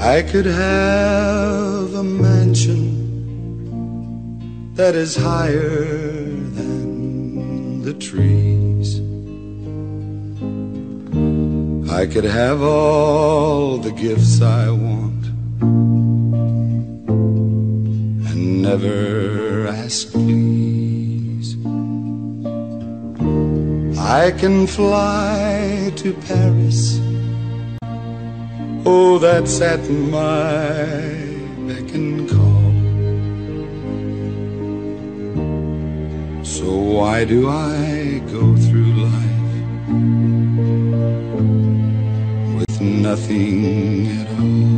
I could have a mansion that is higher than the trees. I could have all the gifts I want and never ask please. I can fly to Paris, oh, that's at my beck and call. So why do I go through life nothing at all?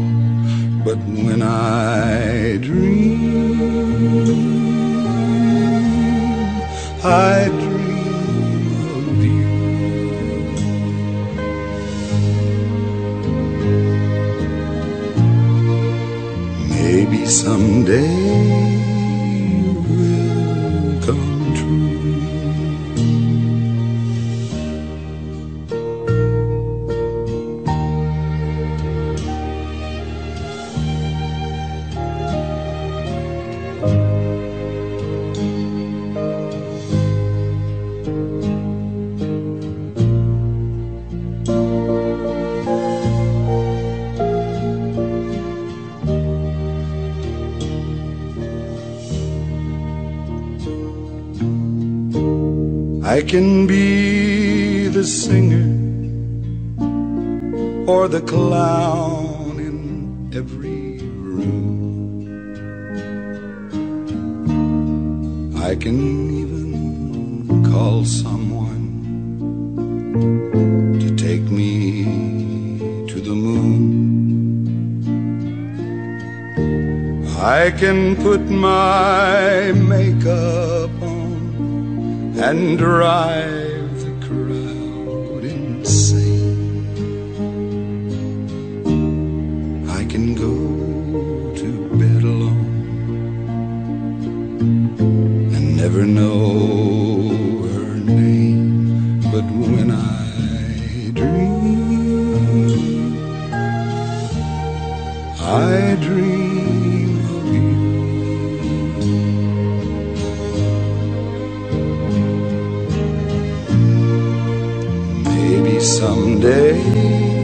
But when I dream, I dream of you. Maybe someday you will come true. I can be the singer or the clown in every room. I can even call someone to take me to the moon. I can put my makeup on and drive the crowd insane. I can go to bed alone and never know her name. But when I dream, I dream. Someday